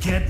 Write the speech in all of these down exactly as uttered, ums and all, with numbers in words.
Get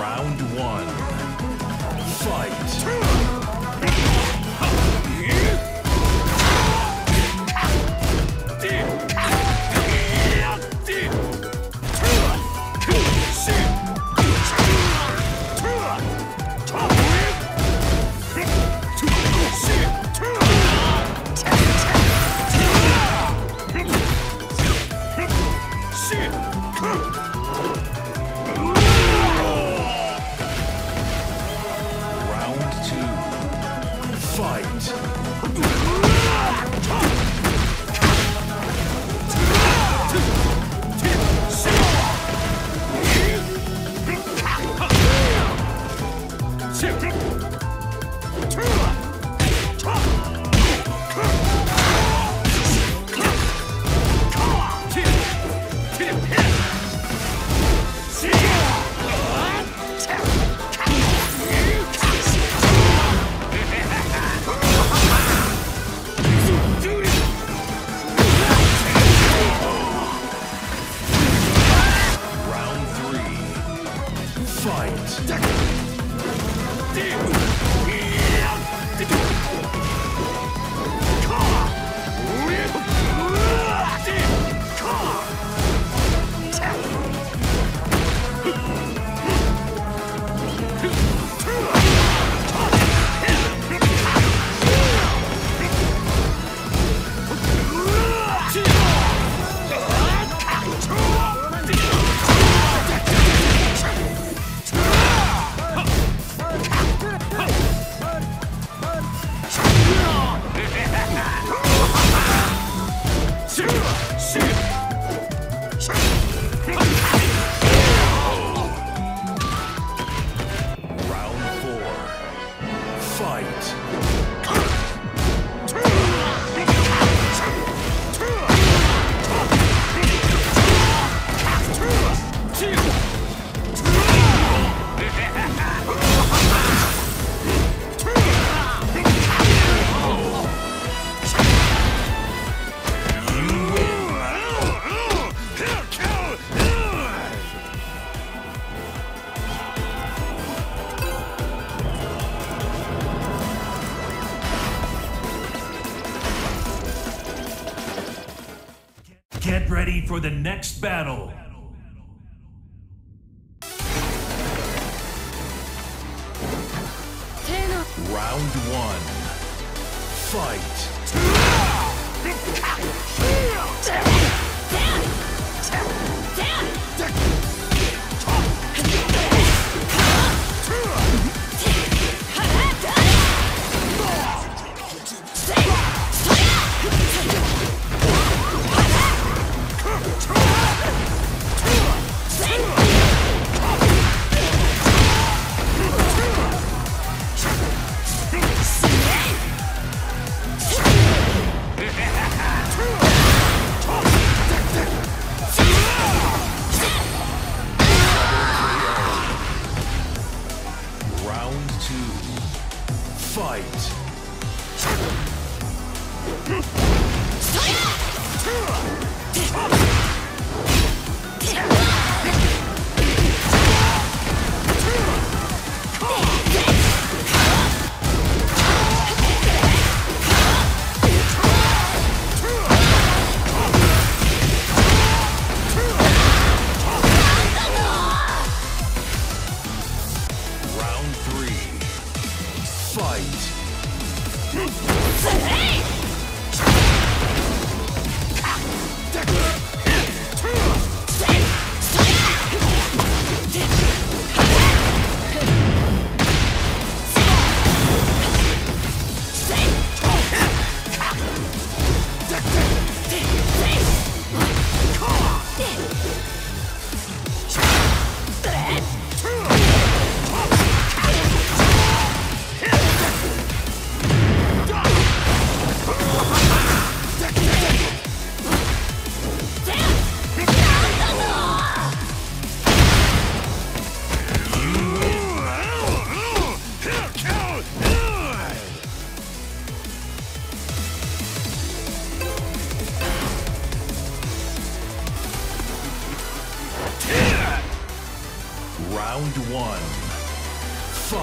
Round one. Fight. Round two. ready for the next battle. Round one. Fight. Round one. Fight.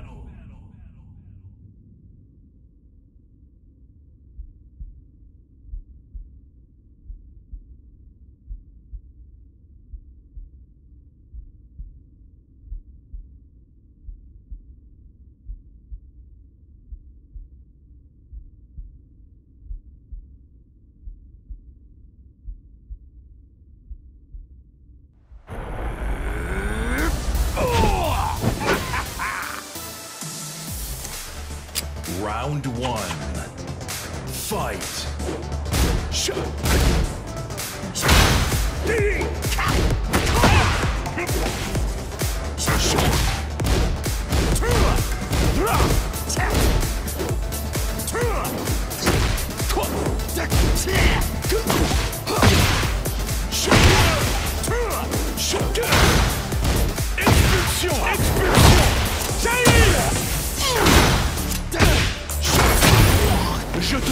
Round one. Fight. Je te tiens. Round two. Fight. Je te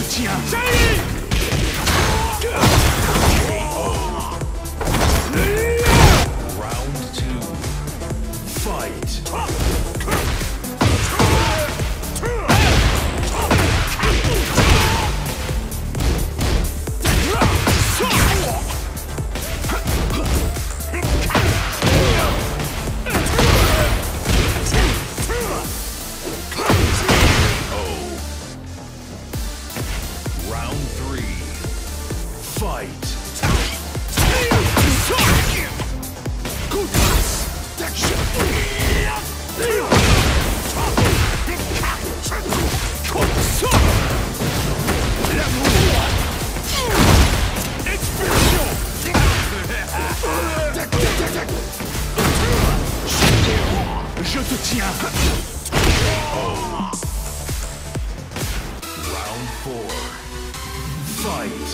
tiens. Oh. Round four. Fight.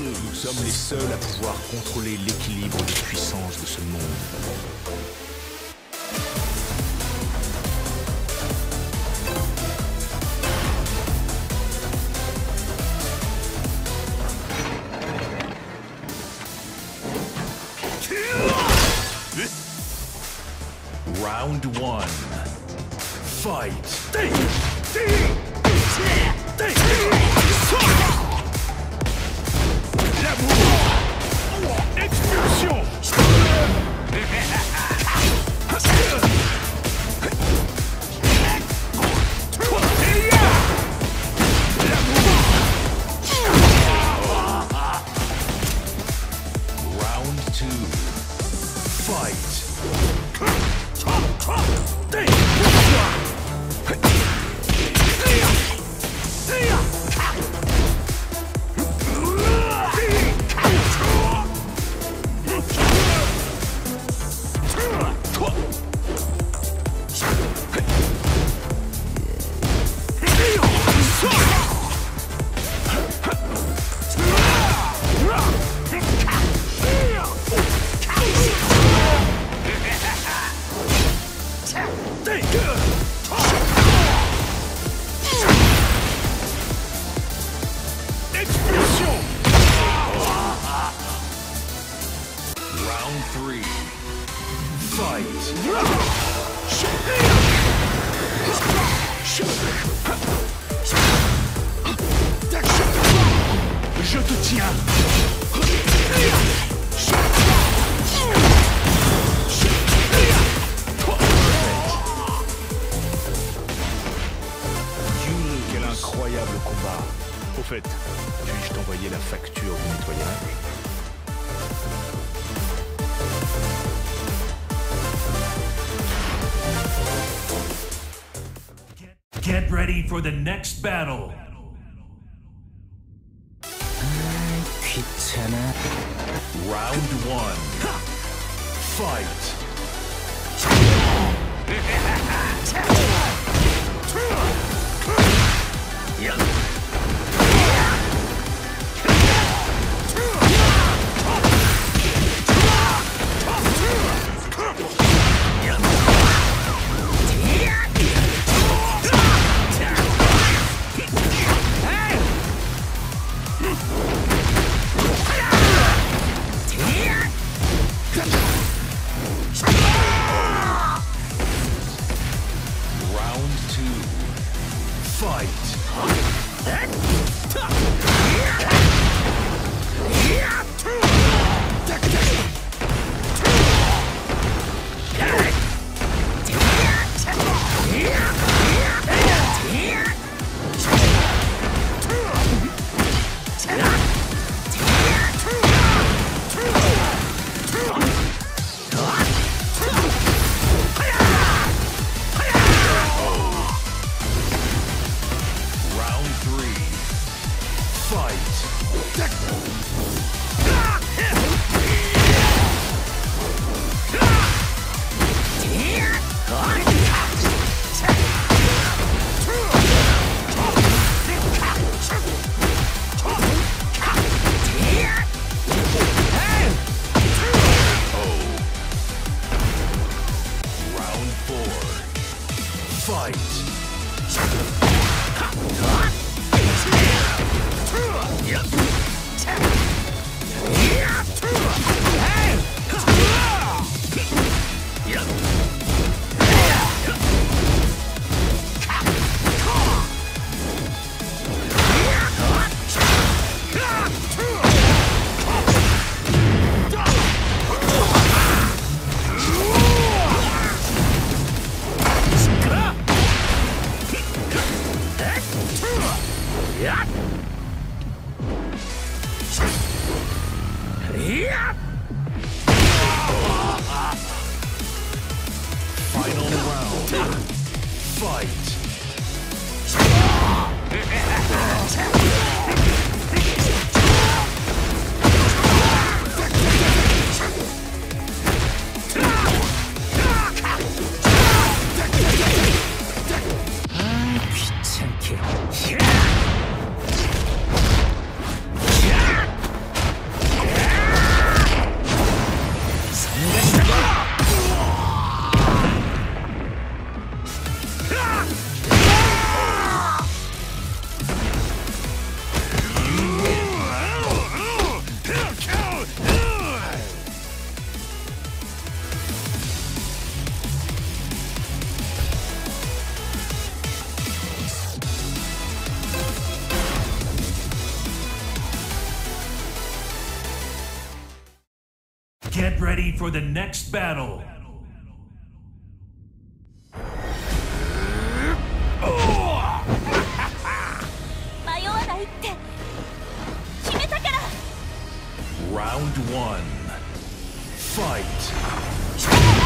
Nous sommes les seuls à pouvoir contrôler l'équilibre des puissances de ce monde. Round one. Fight. Expulsion. Round two. Fight. Three. Fight. Je te tiens. Quel incroyable combat. Au fait, puis-je t'envoyer la facture du nettoyage ? Get ready for the next battle. Round one. Fight. Get ready for the next battle! Round one, fight! Yeah!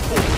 Come on!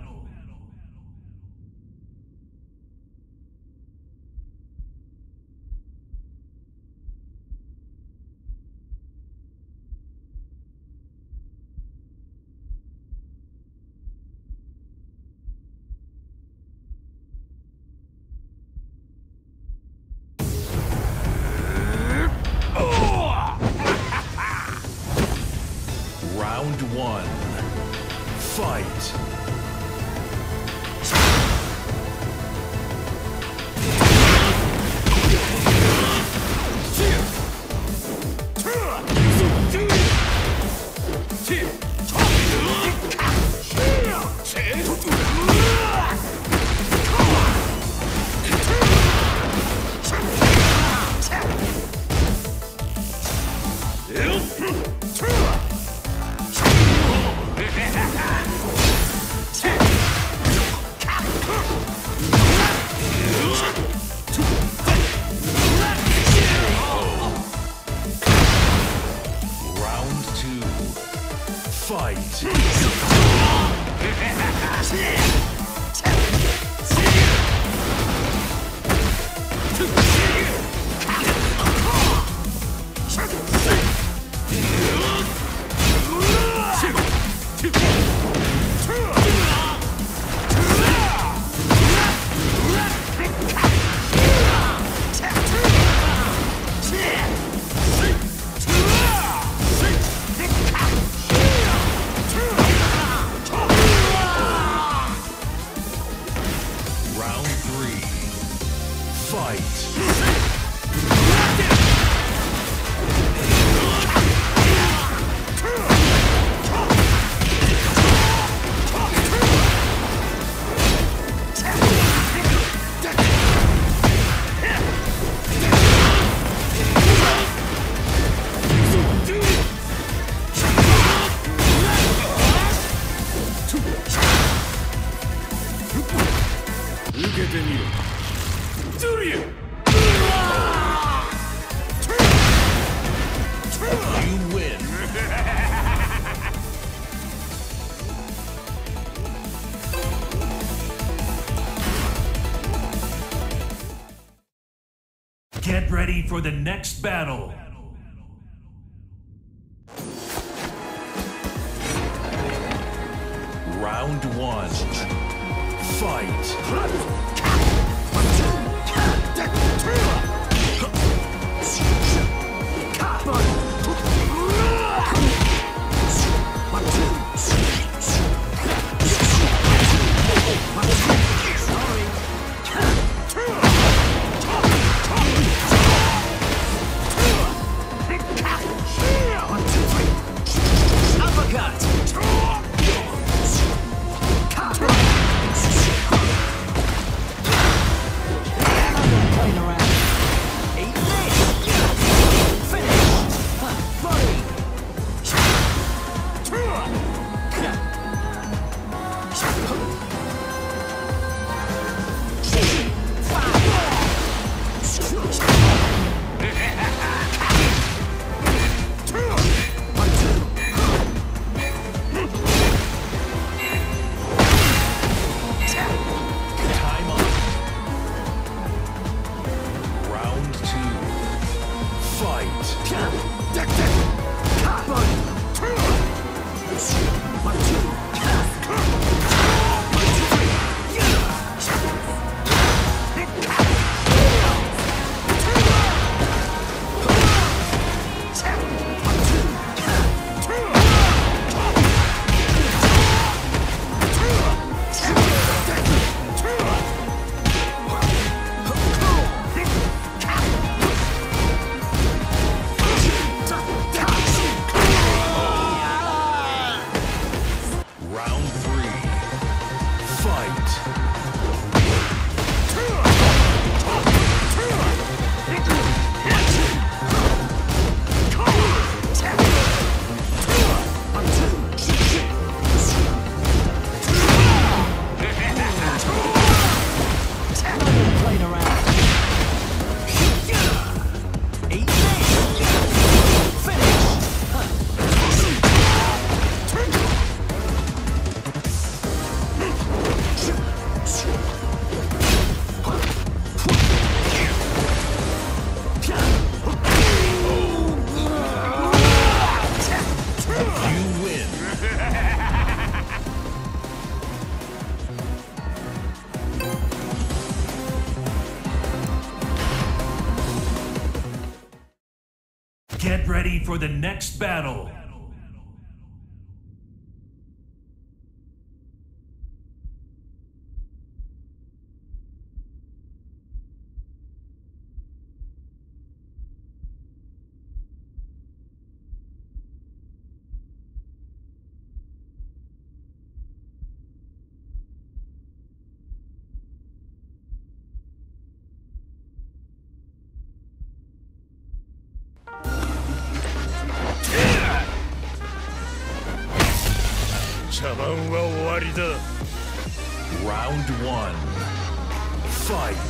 Get ready for the next battle. Round one. Fight. ready for the next battle. Round one. Fight!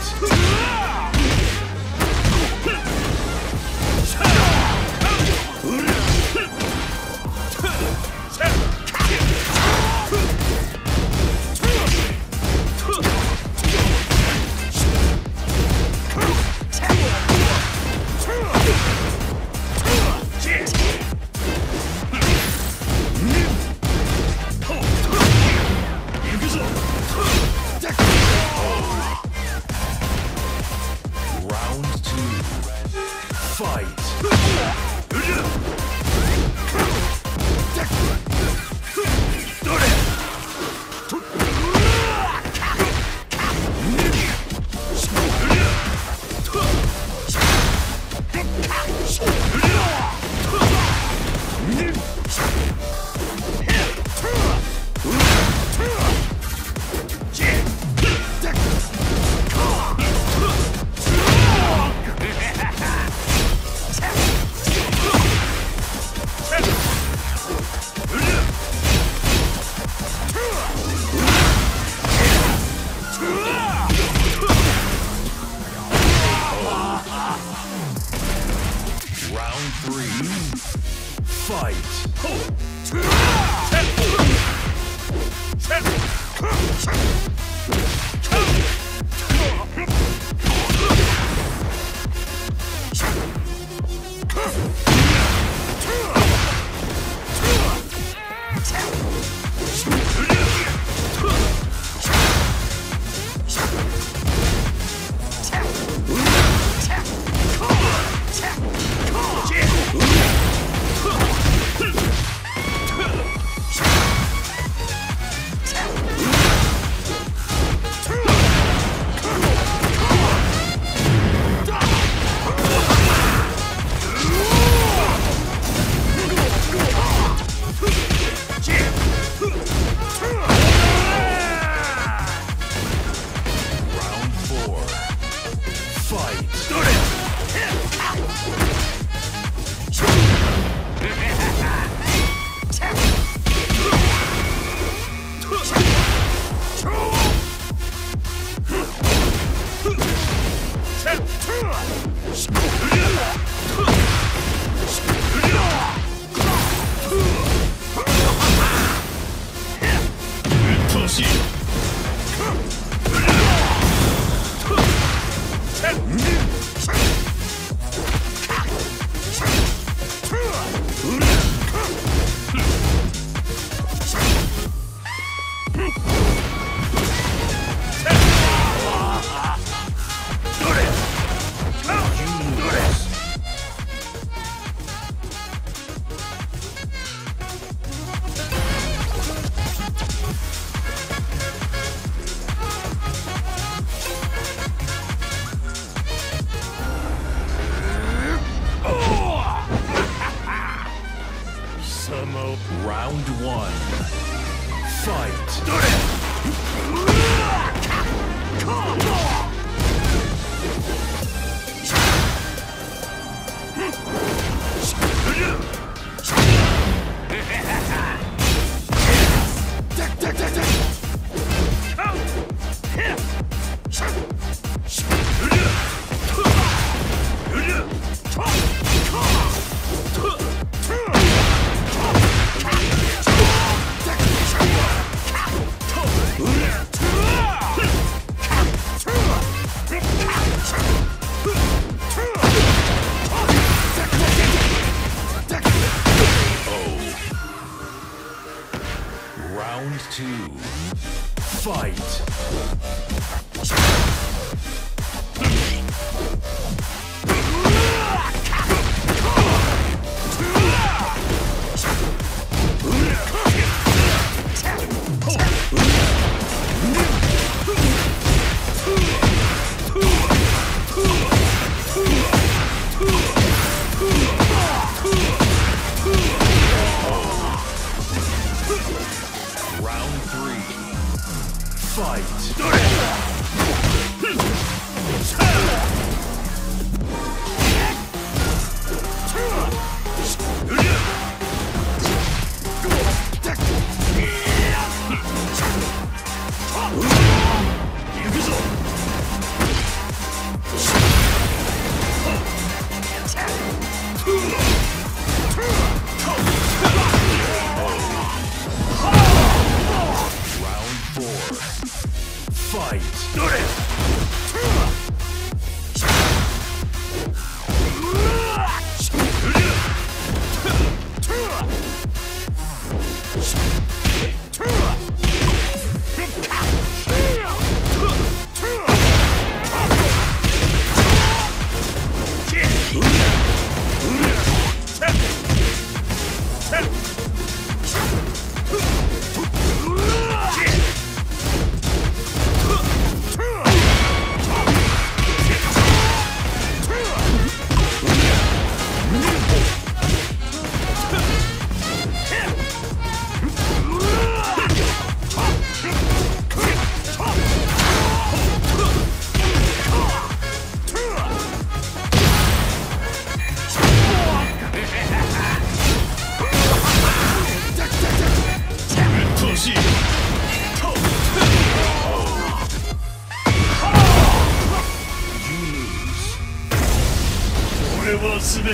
Fight!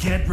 Get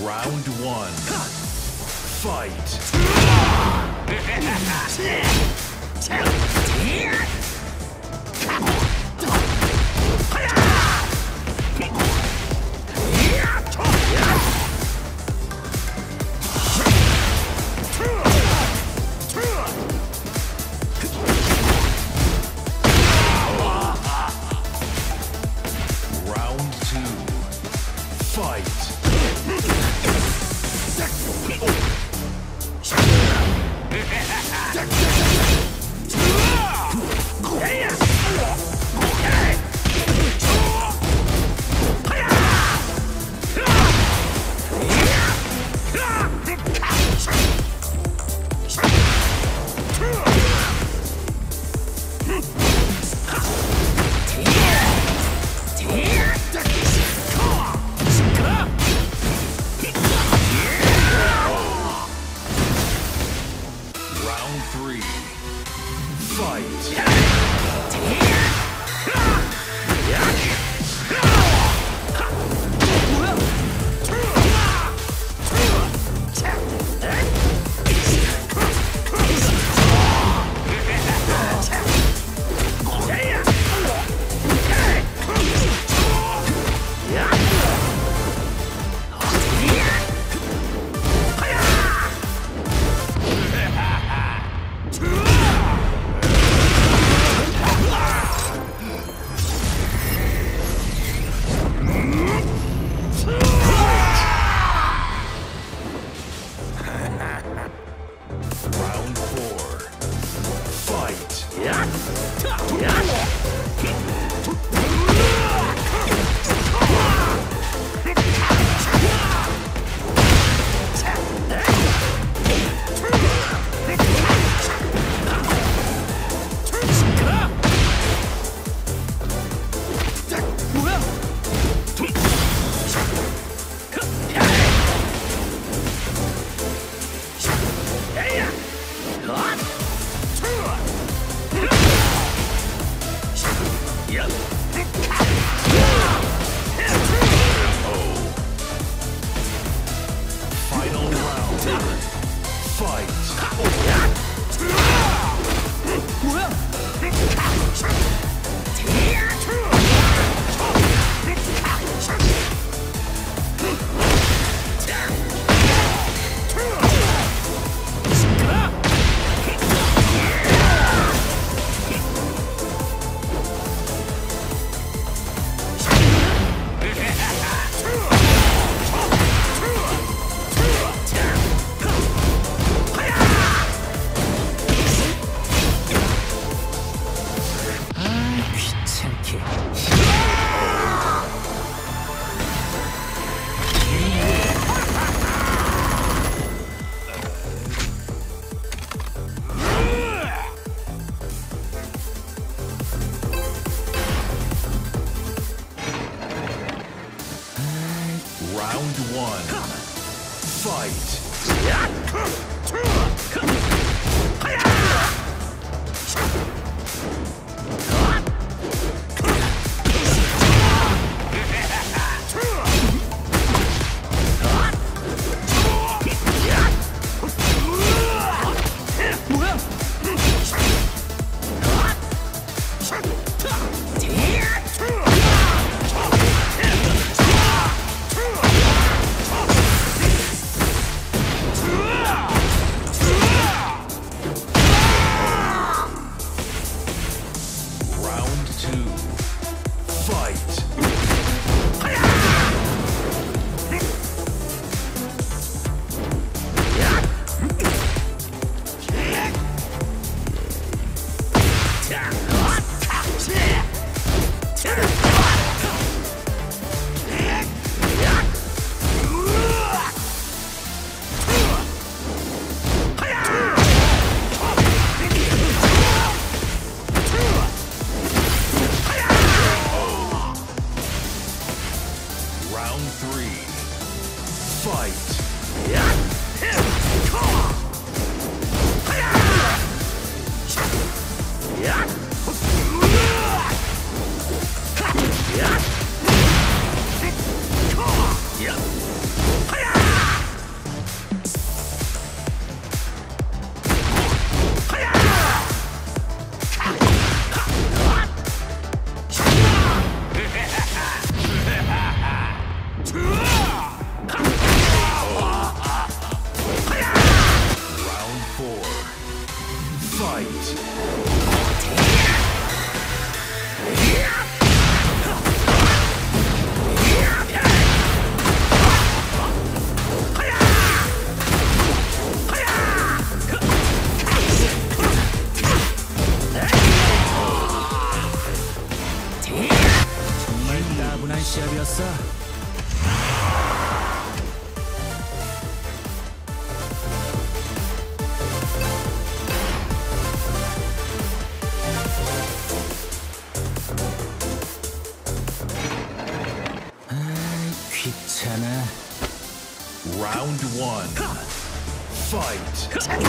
Round one. Fight. Round one. Fight.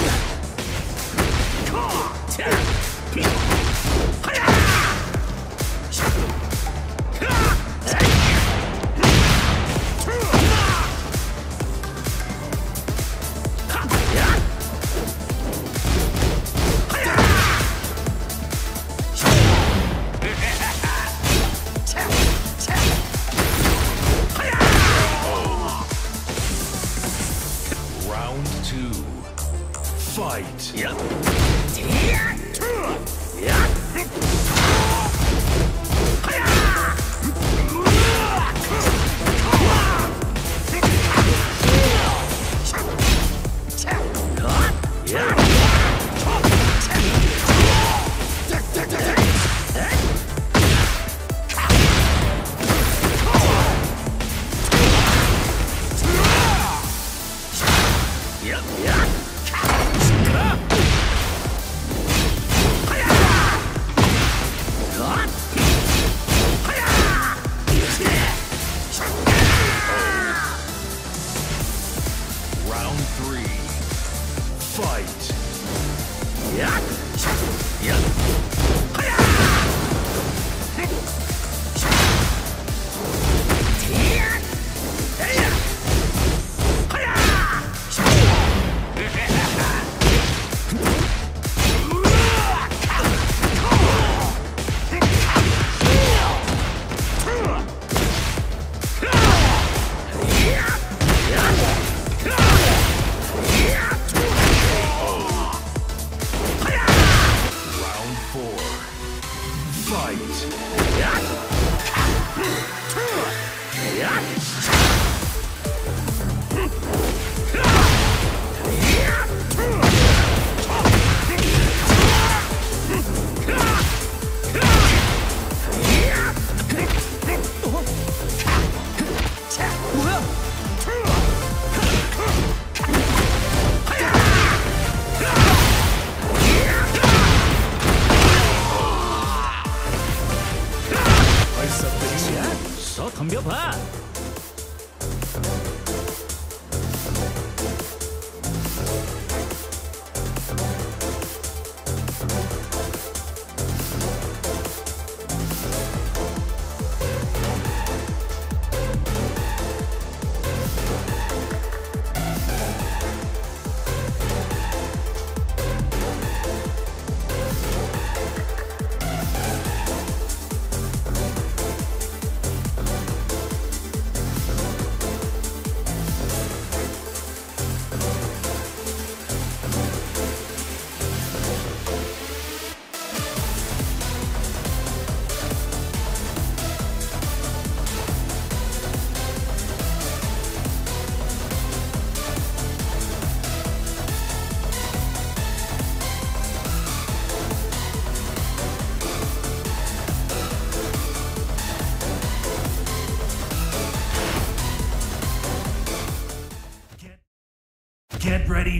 Get ready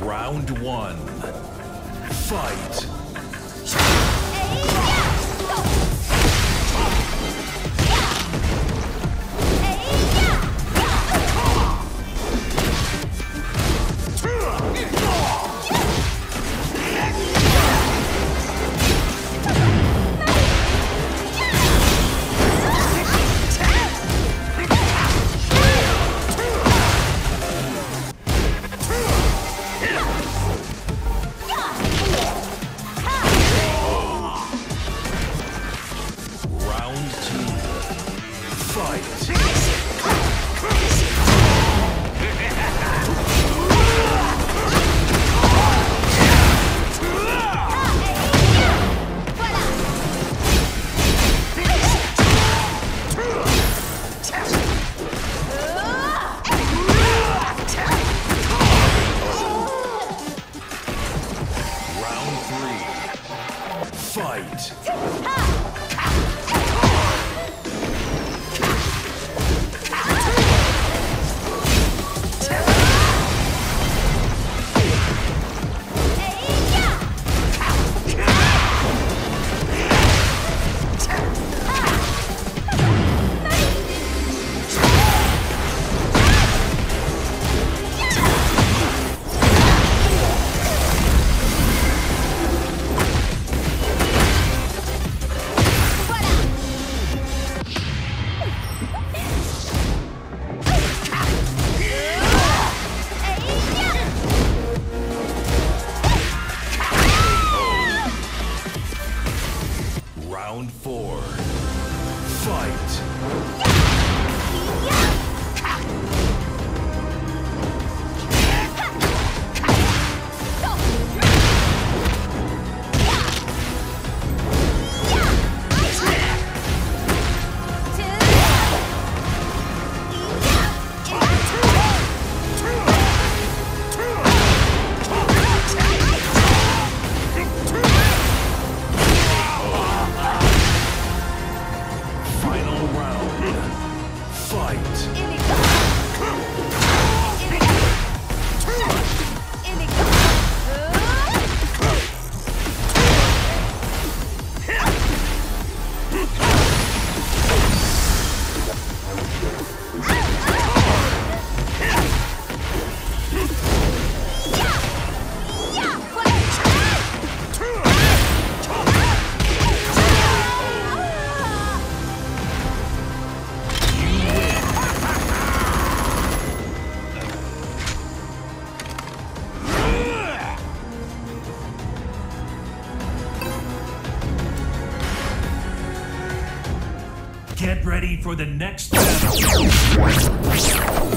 Round one. Fight. Round four. Fight! Get ready for the next battle.